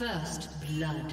First blood.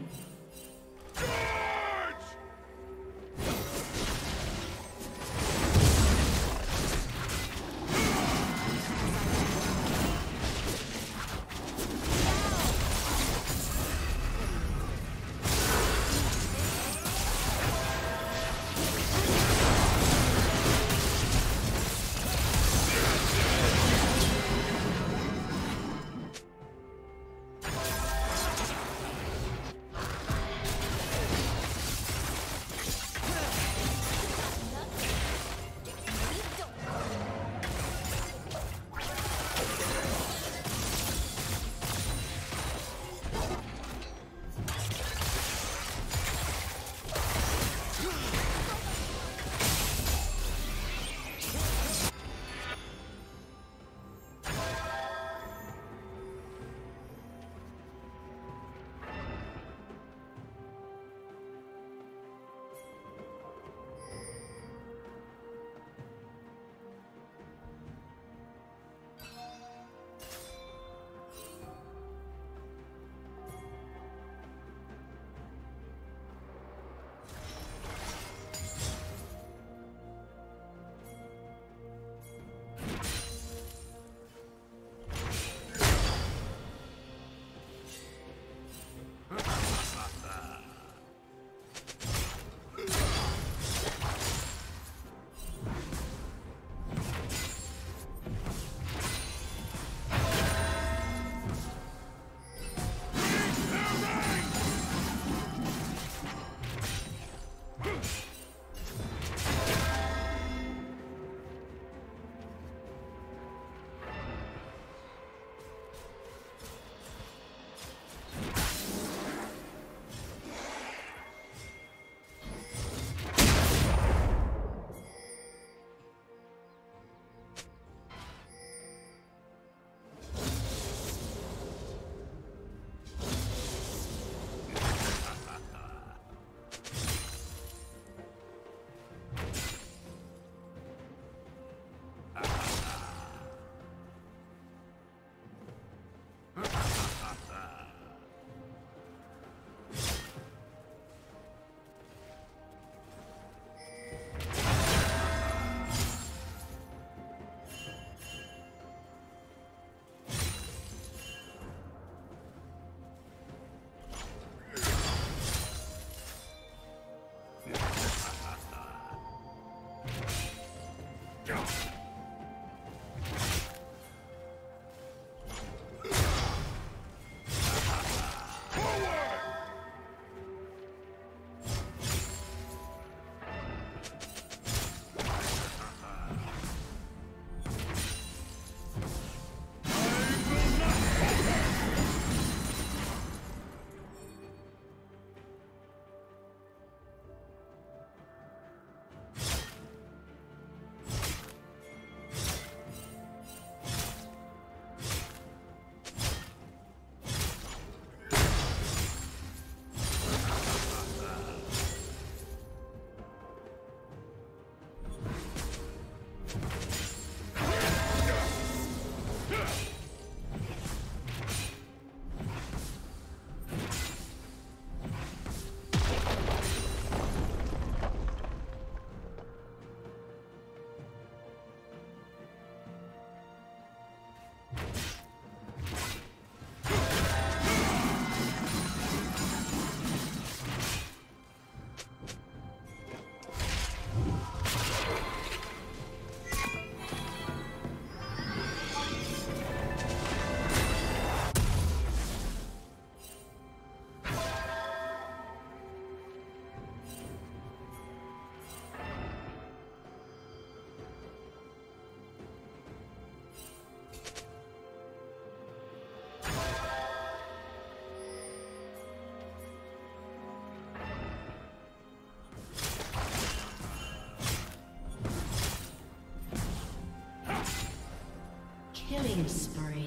Killing spree.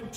The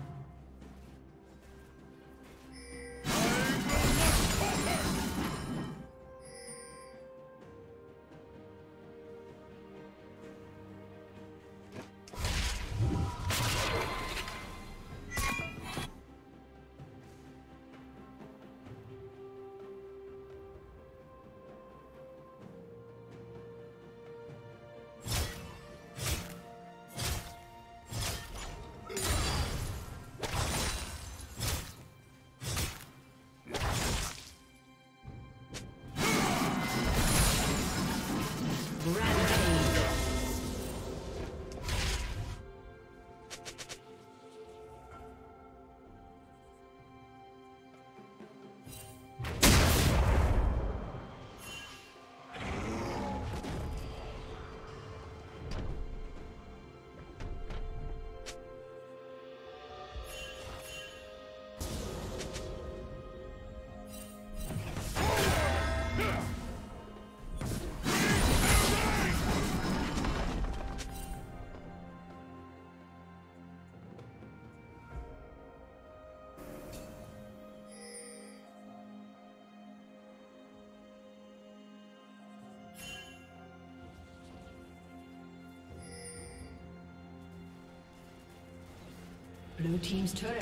Blue team's turret.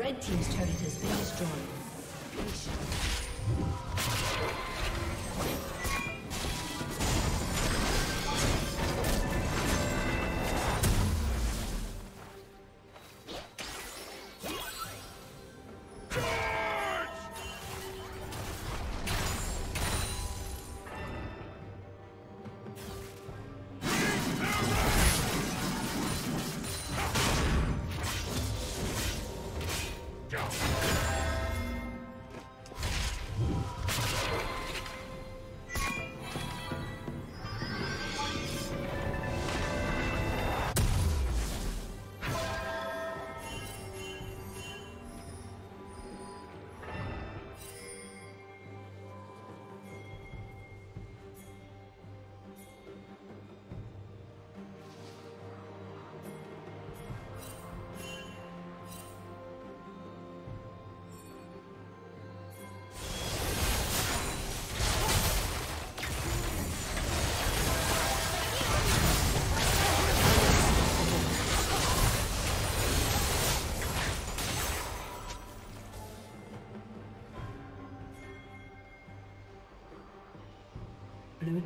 Red team's turret has been destroyed. Blue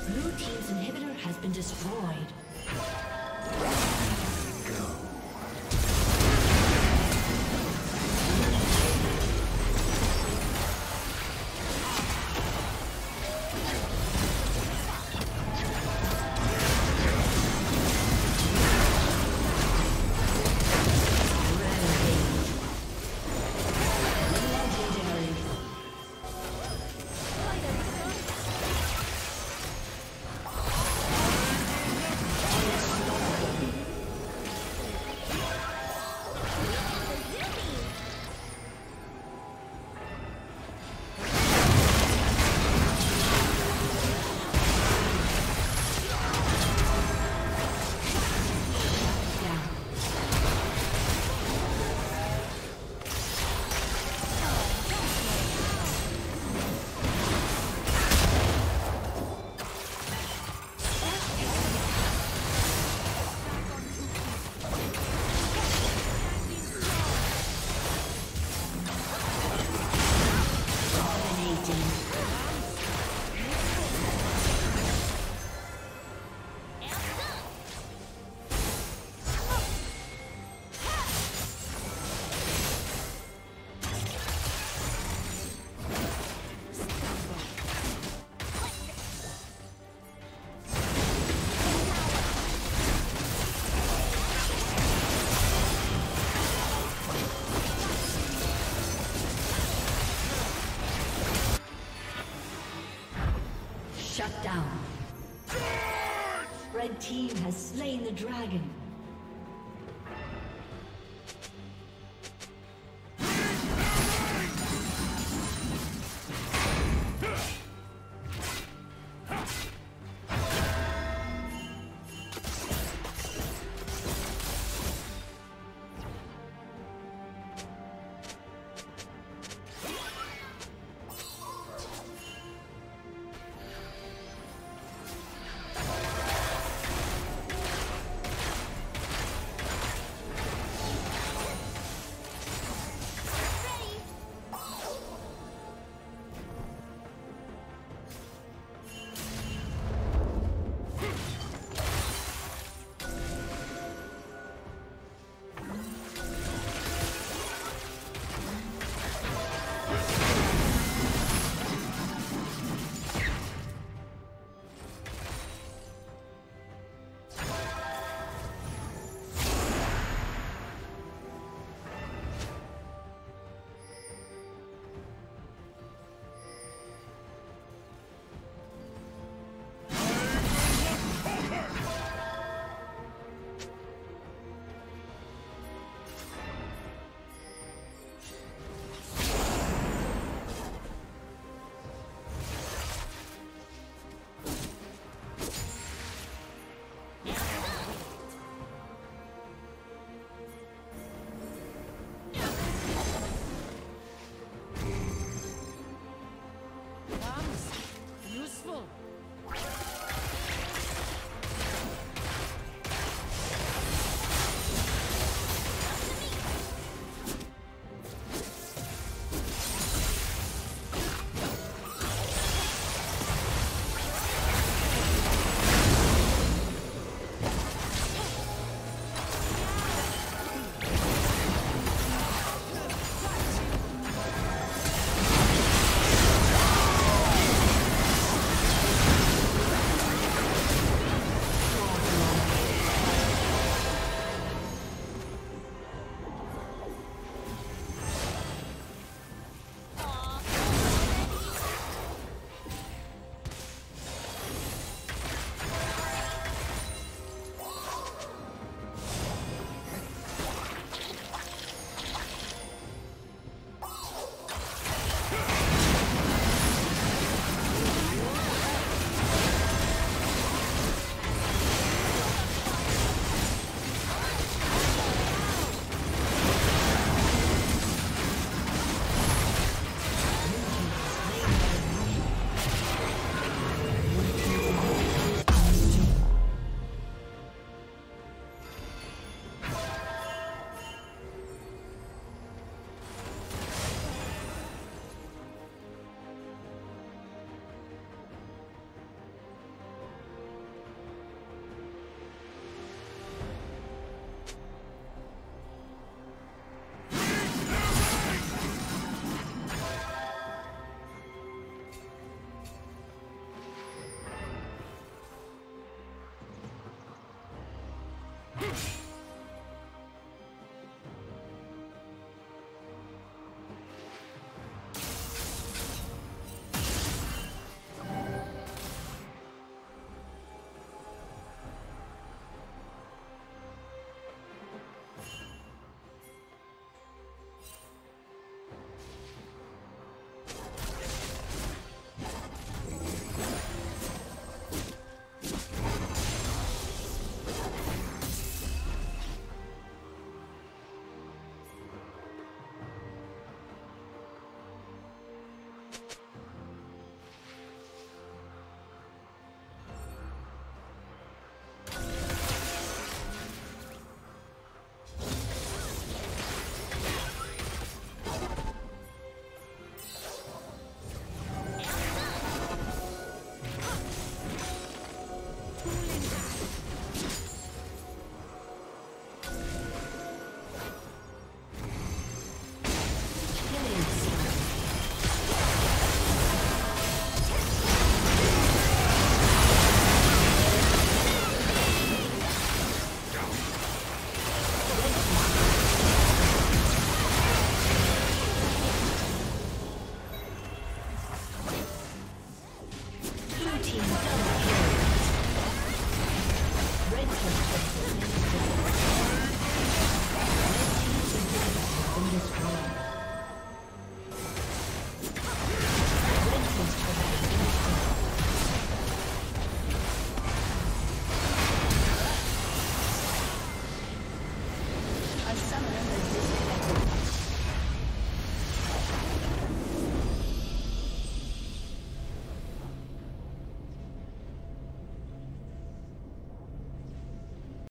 Blue team's inhibitor has been destroyed. Shut down. Red team has slain the dragon.